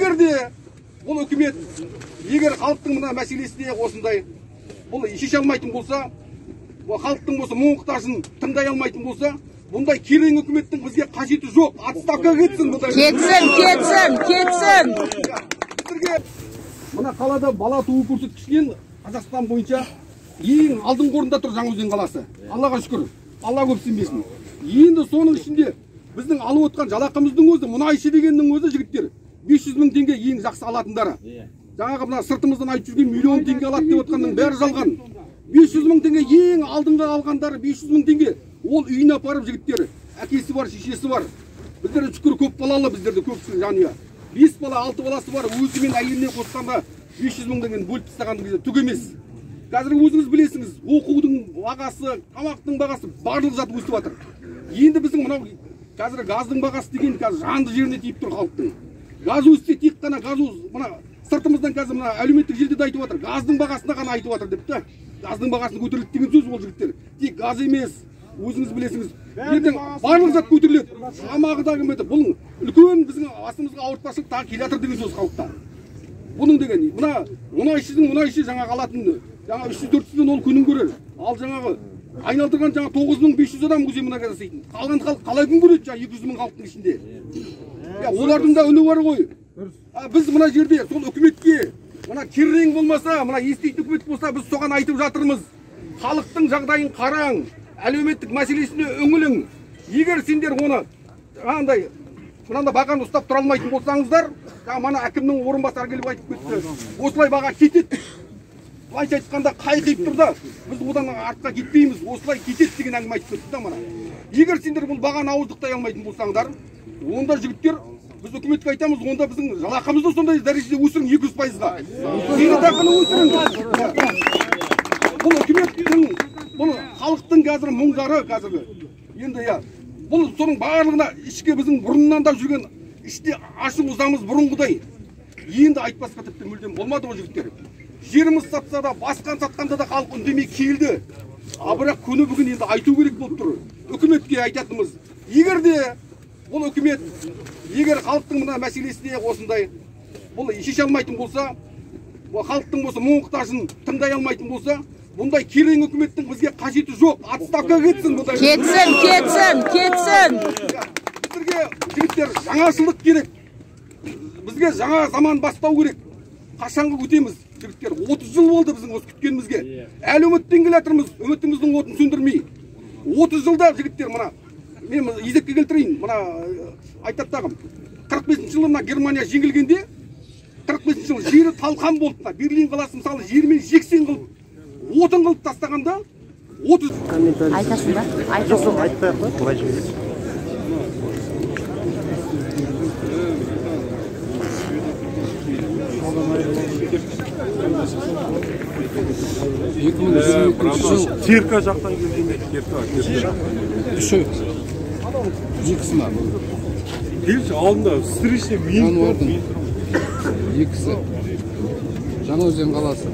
Eğer de bu hükümet, eğer halkın buna meselesi de osundayı, bunu iş almaytın olsa, bu halkın olsa muhtaçın tınday almaytın olsa, bunda kirin hükümetin bizge kaşeti yok. Atstaka gitsin. Ketsin. Buna kalada bala tuğu kursu kişiyen Қазақстан boyunca en aldın korunda tur Жаңаөзен қаласы. Allah'a şükür. Allah köpsün besin. Енді соның ішінде біздің алып отқан жалақымыздың өзі, мұнайшы дегеннің өзі жігіттер 500.000 теңге ең жақсы алатындары. Жаңағы мына сыртымыздан айтып жүрген миллион теңге алады деп отқанның бәрі жалған. 500.000 теңге ең алдыңғы алғандары 500.000 теңге. Ол үйіне апарып жігіттер, әкесі бар, шешесі бар. Біздер шүкір көп балалы, біздерде көпсін жанұя. 5 бала, 6 баласы бар, өзі мен әйеліне қосқанда 500.000 теңгені бөліп тастаған кезде түк емес. Қазір өзіңіз білесіңіз, оқудың бағасы, тамақтың бағасы барлық зат өсіп жатыр. Енді біздің мынау қазір газдың бағасы деген қазір жанды жеріне тиіп тұр халықтың. Газ өссе тек қана газ мына сыртымыздан қазір мына әлеуметтік желіде де айтып жатыр. Газдың бағасына ғана айтып жатыр деп те. Газдың бағасын көтерілді деген сөз ол жігіттер. Тек газ емес, өзіңіз білесіңіз. Ертең барлық зат көтеріледі. Тамағыдағы мәселе бұл үлкен біздің басымызға ауыртпашылық тағы келе жатыр деген сөз халықта. Bunun degeni, buna мұнайшы жаңағы алатын жаңағы 300-400 ол күнін көрер. Ал жаңағы айналдырған жаңағы 9500 адам көзі мына жасайтын. Қалған халық қалай күн көреді жаңағы 200.000 халықтың ішінде. Я олардың да үні бар ғой. Біз мына жерде сол үкіметке, мына керең болмаса, мына естейтін үкімет болса, біз соған айтып жатырмыз. Халықтың жағдайын қараң, әлеуметтік мәселесіне үңілің. Егер сендер оны қандай мынанда бағаны ұстап тұра алмайтын болсаңыздар, жаңа мана әкімнің орынбасары келіп айтып кетті. Осылай баға кетеді. Былайша айтқанда қайқиып тұр да, біз одан артқа кетпейміз, осылай кетеді деген әңгіме айтып кетті да мана. Егер сендер бұл бағаны ауыздықтай алмайтын болсаңдар, онда жігіттер біз үкіметке айтамыз, онда біздің жалақымызды сондай дәрежеде өсірің 200%-ға. Зейнетақыны өсіріңдер. Бұл үкіметтің, бұл халықтың қазір мұңдары қазіргі. Енді я, бұл соның барлығына ішке біздің бұрыннан да жүрген іште ашық ұзамыз бұрынғыдай. Енді айтпасқа тіпті мүлдем болмады ол жігіттер. Жеріміз сатса да, басқан сатқанда да халық үндемей келді. А бірақ күні бүгін енді айту керек болып тұр. Үкіметке айтатынымыз, егер де бұл үкімет, егер халықтың мына мәселесіне осындай бұл шеше алмайтын болса, халықтың болса мұқтажын тыңдай алмайтын болса, бұндай керең үкіметтің бізге қажеті жоқ. Отставка кетсін. Кетсін. Бізге жігіттер жаңашылдық керек. Бізге жаңа заман бастау керек. Қашанғы өтеміз? 30 жыл болды біздің осы күткенімізге. Әлі үміттен келатырмыз, үмітіміздің отын сөндірмей. 30 жылда жігіттер мына мен есепке келтірейін, мына айтаттағым. 45 жылы мына Германия жеңілгенде 45 жылы жері талқан болды та. Берлин қаласы мысалы жермен жексен қылып, отын қылып тастағанда 30 айтасың ба? Айтасың. Айтпай қой, былай жібересің. Терка жақтан келгенде терка. Үші. Екісі ма? Келші алдында стричный минтің. Екісі. Жаңаөзен қаласы.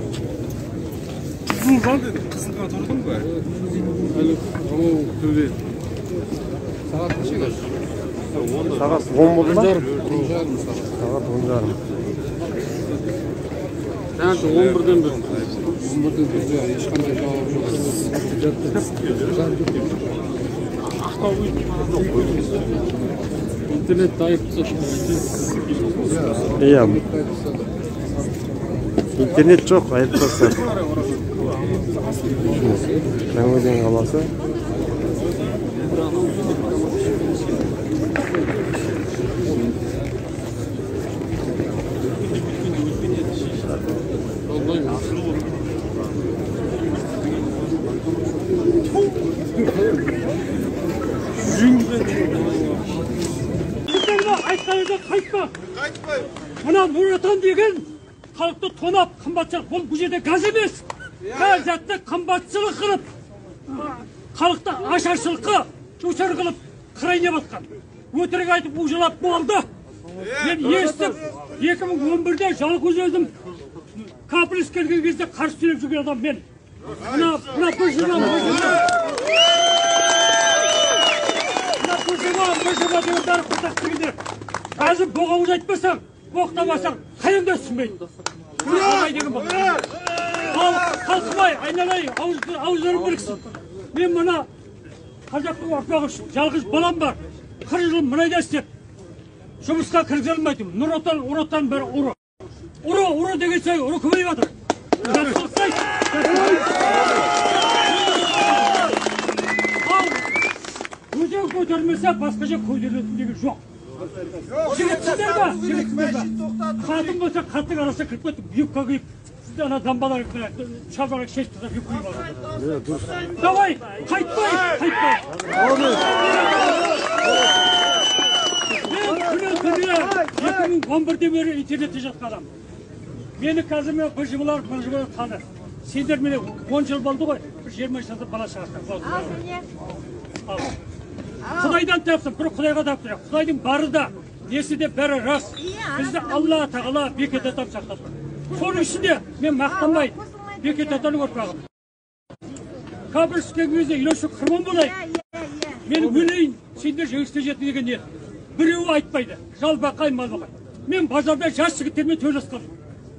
Қызыл жан деді. Қызылға тұрдың ба? Әлі қамау төбе. Сағат қышы қаш? Сағат 10 болды ма? Сағат 10 жарым. Sanki 11'den bir. 11'den bir ya, hiç kanka cevabı yok. İnternet dayıptı. Ya. İnternet çok ayıptı. Jangaozen kalası. Buna Murat'ın degen halkta tonap kımbatçılık bol gücede gaz emez. Gazatta kımbatçılık kılıp halkta aşarçılıkı uçar kılıp kırayına batkan. Öterek aytıp ucalap boğaldı. Ben естіп 2011'de жалғыз өзім Каприс келген кезде қарсы сөйлеп жүрген адам мен. Мына боқтамасаң, қайында түсінбейді. Қалқымай деген бұл. Қалқымай, айналайын, ауыздары біріксін. Мен мұна қазақтың ортағы жалғыз балам бар. 40 жыл мұнайда істеп, жұмысқа кіргізілмейдім. Нұр отан, ұрыттан бәрі ұры. Ұры, ұры деген сай, ұры көбейіп жатыр. Көзен көтермесе, басқаша көтерілетіндегі жоқ. Жігітсіздер ба? Жігітсіздер ба? Қатын болса, қаттың арасы кіріп көтіп, үйіп көкейіп, сізді ана дамбалар шабарақ шешіп, үйіп көйіп алады. Давай, қайтпай, қайтпай. Мен күні күніне 2011-де бері интернетте жатқа адам. Мені қазірме бұжымылар таныр. Сендер мені 10 жыл болды ғой, 20 жылды бала шығарттық. Құдайдан тапсың, бір құдайға таптыр. Құдайдың бары да, несі де бәрі рас. Бізді Алла тағала бекет атам сақтатыр. Соның ішінде мен мақтанбай бекет атаны көрпағым. Қабір сүкенгізде елесі қырман болайын. Мен өлейін, сендер жеңісте жетті деген еді. Біреуі айтпайды, жалбақай, малбақай. Мен базарда жас жігіттермен төлес қалдым.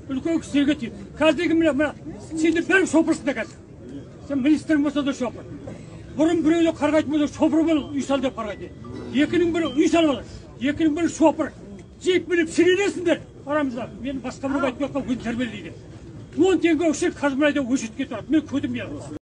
Үлкен кісіге тиіп. Қазіргі міне, сендер бәрі шопырсында қазір. Сен министрің болса да шопыр. Bunun bireyle karga etmezse şopur bana üysal de karga etmez. Yekinin biri üysal olur. Yekinin biri şopur. Cik bilip sinirlesindir aramızda. Benim başka bir bakmakla gün terbiyeliydi. 10 tenge öksür kazmayla da öşüt getirir. Ben kötüm yalnız.